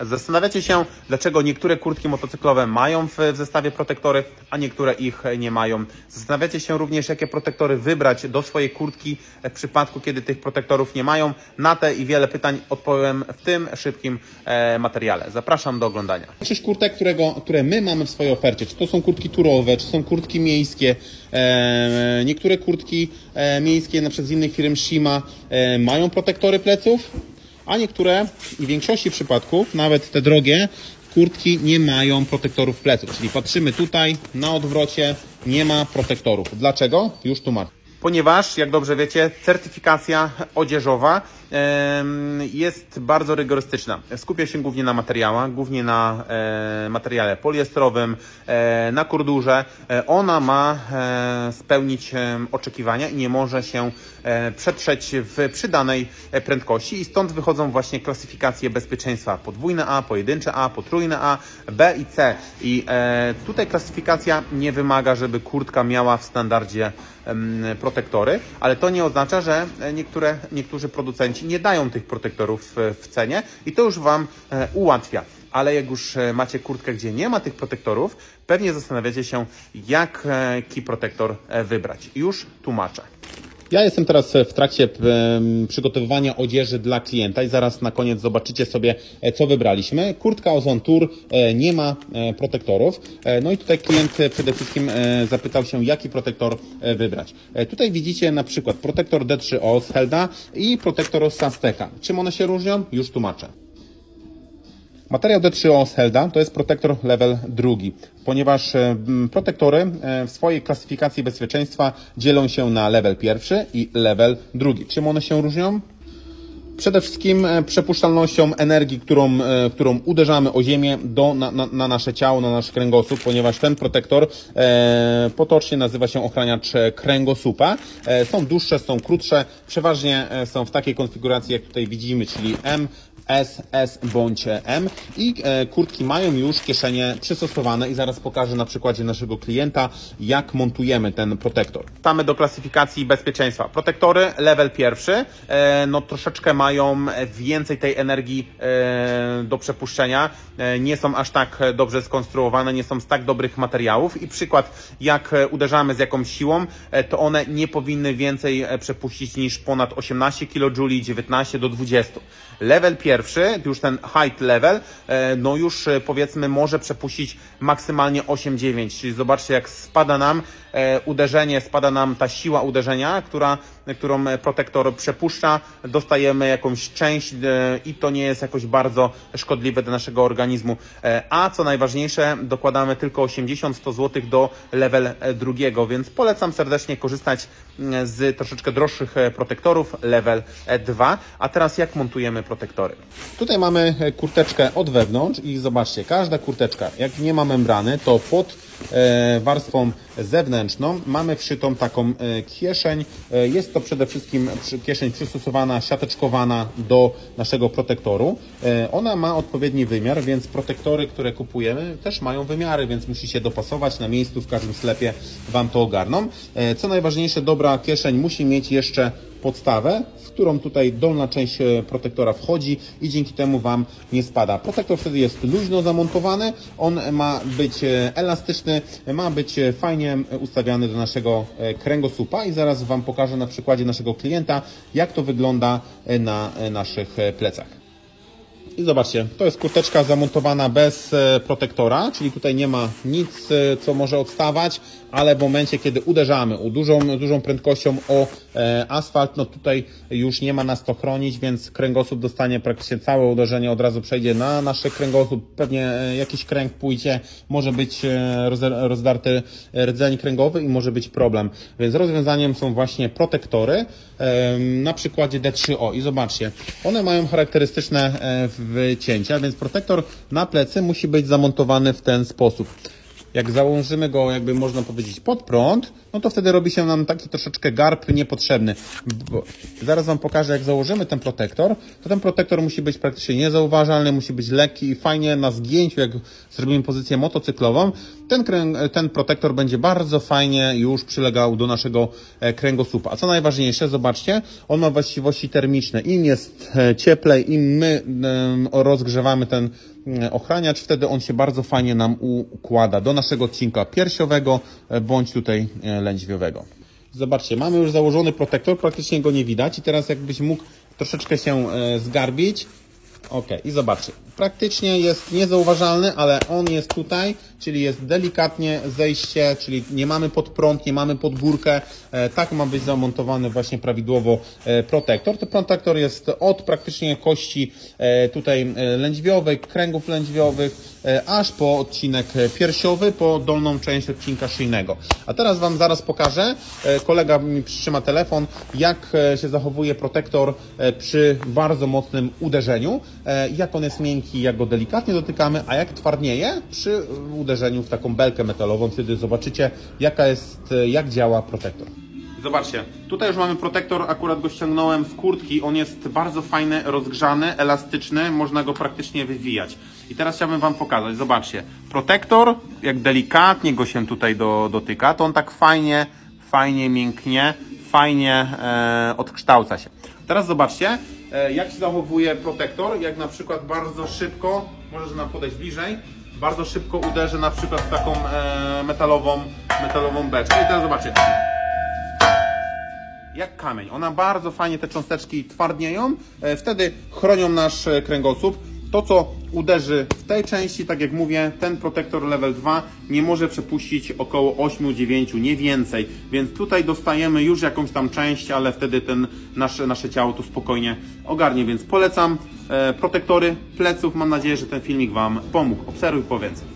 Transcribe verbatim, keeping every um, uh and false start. Zastanawiacie się, dlaczego niektóre kurtki motocyklowe mają w, w zestawie protektory, a niektóre ich nie mają. Zastanawiacie się również, jakie protektory wybrać do swojej kurtki w przypadku, kiedy tych protektorów nie mają. Na te i wiele pytań odpowiem w tym szybkim e, materiale. Zapraszam do oglądania. Większość kurtek, którego, które my mamy w swojej ofercie, czy to są kurtki turowe, czy są kurtki miejskie, e, niektóre kurtki e, miejskie, na przykład z innych firm Shima, e, mają protektory pleców. A niektóre i w większości przypadków, nawet te drogie, kurtki nie mają protektorów pleców. Czyli patrzymy tutaj, na odwrocie nie ma protektorów. Dlaczego? Już tu masz. Ponieważ, jak dobrze wiecie, certyfikacja odzieżowa jest bardzo rygorystyczna. Skupia się głównie na materiałach, głównie na materiale poliestrowym, na kurdurze. Ona ma spełnić oczekiwania i nie może się przetrzeć w przydanej prędkości i stąd wychodzą właśnie klasyfikacje bezpieczeństwa. Podwójne A, pojedyncze A, potrójne A, B i C. I tutaj klasyfikacja nie wymaga, żeby kurtka miała w standardzie protektory, ale to nie oznacza, że niektóre, niektórzy producenci nie dają tych protektorów w cenie i to już Wam ułatwia. Ale jak już macie kurtkę, gdzie nie ma tych protektorów, pewnie zastanawiacie się, jaki protektor wybrać. Już tłumaczę. Ja jestem teraz w trakcie przygotowywania odzieży dla klienta i zaraz na koniec zobaczycie sobie, co wybraliśmy. Kurtka Ozontour nie ma protektorów. No i tutaj klient przede wszystkim zapytał się, jaki protektor wybrać. Tutaj widzicie na przykład protektor D trzy O z Helda i protektor Sasteka. Czym one się różnią? Już tłumaczę. Materiał D trzy O z Helda to jest protektor level drugi, ponieważ protektory w swojej klasyfikacji bezpieczeństwa dzielą się na level pierwszy i level drugi. Czym one się różnią? Przede wszystkim przepuszczalnością energii, którą, którą uderzamy o ziemię do, na, na, na nasze ciało, na nasz kręgosłup, ponieważ ten protektor e, potocznie nazywa się ochraniacz kręgosłupa. E, są dłuższe, są krótsze, przeważnie są w takiej konfiguracji, jak tutaj widzimy, czyli M, S, S bądź M i e, kurtki mają już kieszenie przystosowane i zaraz pokażę na przykładzie naszego klienta, jak montujemy ten protektor. Wracamy do klasyfikacji bezpieczeństwa. Protektory level pierwszy, e, no troszeczkę mają więcej tej energii e, do przepuszczenia, e, nie są aż tak dobrze skonstruowane, nie są z tak dobrych materiałów i przykład, jak uderzamy z jakąś siłą, e, to one nie powinny więcej przepuścić niż ponad osiemnaście kilojouli, dziewiętnaście do dwudziestu. Level pierwszy Pierwszy, już ten height level, no już powiedzmy może przepuścić maksymalnie osiem dziewięć, czyli zobaczcie, jak spada nam uderzenie, spada nam ta siła uderzenia, która, którą protektor przepuszcza, dostajemy jakąś część i to nie jest jakoś bardzo szkodliwe dla naszego organizmu. A co najważniejsze, dokładamy tylko osiemdziesiąt do stu złotych do level drugiego, więc polecam serdecznie korzystać z troszeczkę droższych protektorów level dwa. A teraz jak montujemy protektory? Tutaj mamy kurteczkę od wewnątrz i zobaczcie, każda kurteczka, jak nie ma membrany, to pod warstwą zewnętrzną mamy wszytą taką kieszeń. Jest to przede wszystkim kieszeń przystosowana, siateczkowana do naszego protektoru. Ona ma odpowiedni wymiar, więc protektory, które kupujemy, też mają wymiary, więc musicie dopasować na miejscu, w każdym sklepie Wam to ogarną. Co najważniejsze, dobra kieszeń musi mieć jeszcze podstawę, z którą tutaj dolna część protektora wchodzi i dzięki temu Wam nie spada. Protektor wtedy jest luźno zamontowany, on ma być elastyczny, ma być fajnie ustawiany do naszego kręgosłupa i zaraz Wam pokażę na przykładzie naszego klienta, jak to wygląda na naszych plecach. I zobaczcie, to jest kurteczka zamontowana bez protektora, czyli tutaj nie ma nic, co może odstawać, ale w momencie, kiedy uderzamy u dużą, dużą prędkością o asfalt, no tutaj już nie ma nas to chronić, więc kręgosłup dostanie praktycznie całe uderzenie, od razu przejdzie na nasz kręgosłup, pewnie jakiś kręg pójdzie, może być rozdarty rdzeń kręgowy i może być problem. Więc rozwiązaniem są właśnie protektory, na przykładzie D trzy O i zobaczcie, one mają charakterystyczne wycięcia, więc protektor na plecy musi być zamontowany w ten sposób. Jak założymy go, jakby można powiedzieć, pod prąd, no to wtedy robi się nam taki troszeczkę garb niepotrzebny. Bo zaraz Wam pokażę, jak założymy ten protektor, to ten protektor musi być praktycznie niezauważalny, musi być lekki i fajnie na zdjęciu, jak zrobimy pozycję motocyklową, ten, ten protektor będzie bardzo fajnie już przylegał do naszego kręgosłupa. A co najważniejsze, zobaczcie, on ma właściwości termiczne. Im jest cieplej, im my rozgrzewamy ten ochraniacz, wtedy on się bardzo fajnie nam układa do naszego odcinka piersiowego bądź tutaj lędźwiowego. Zobaczcie, mamy już założony protektor, praktycznie go nie widać i teraz jakbyś mógł troszeczkę się zgarbić. Ok, i zobaczcie, praktycznie jest niezauważalny, ale on jest tutaj, czyli jest delikatnie zejście, czyli nie mamy pod prąd, nie mamy pod górkę. Tak ma być zamontowany właśnie prawidłowo protektor. To protektor jest od praktycznie kości tutaj lędźwiowej, kręgów lędźwiowych, aż po odcinek piersiowy, po dolną część odcinka szyjnego. A teraz Wam zaraz pokażę, kolega mi przytrzyma telefon, jak się zachowuje protektor przy bardzo mocnym uderzeniu. Jak on jest miękki, jak go delikatnie dotykamy, a jak twardnieje przy uderzeniu w taką belkę metalową, wtedy zobaczycie, jaka jest, jak działa protektor. Zobaczcie, tutaj już mamy protektor, akurat go ściągnąłem z kurtki, on jest bardzo fajny, rozgrzany, elastyczny, można go praktycznie wywijać. I teraz chciałbym Wam pokazać, zobaczcie, protektor, jak delikatnie go się tutaj do, dotyka, to on tak fajnie, fajnie mięknie, fajnie e, odkształca się. Teraz zobaczcie, jak się zachowuje protektor, jak na przykład bardzo szybko, możesz nam podejść bliżej, bardzo szybko uderzy na przykład w taką metalową, metalową beczkę. I teraz zobaczcie, jak kamień. Ona bardzo fajnie, te cząsteczki twardnieją, wtedy chronią nasz kręgosłup. To, co uderzy w tej części, tak jak mówię, ten protektor level dwa nie może przepuścić około osiem do dziewięciu, nie więcej. Więc tutaj dostajemy już jakąś tam część, ale wtedy ten nasz, nasze ciało to spokojnie ogarnie. Więc polecam e, protektory pleców. Mam nadzieję, że ten filmik Wam pomógł. Obserwuj po więcej.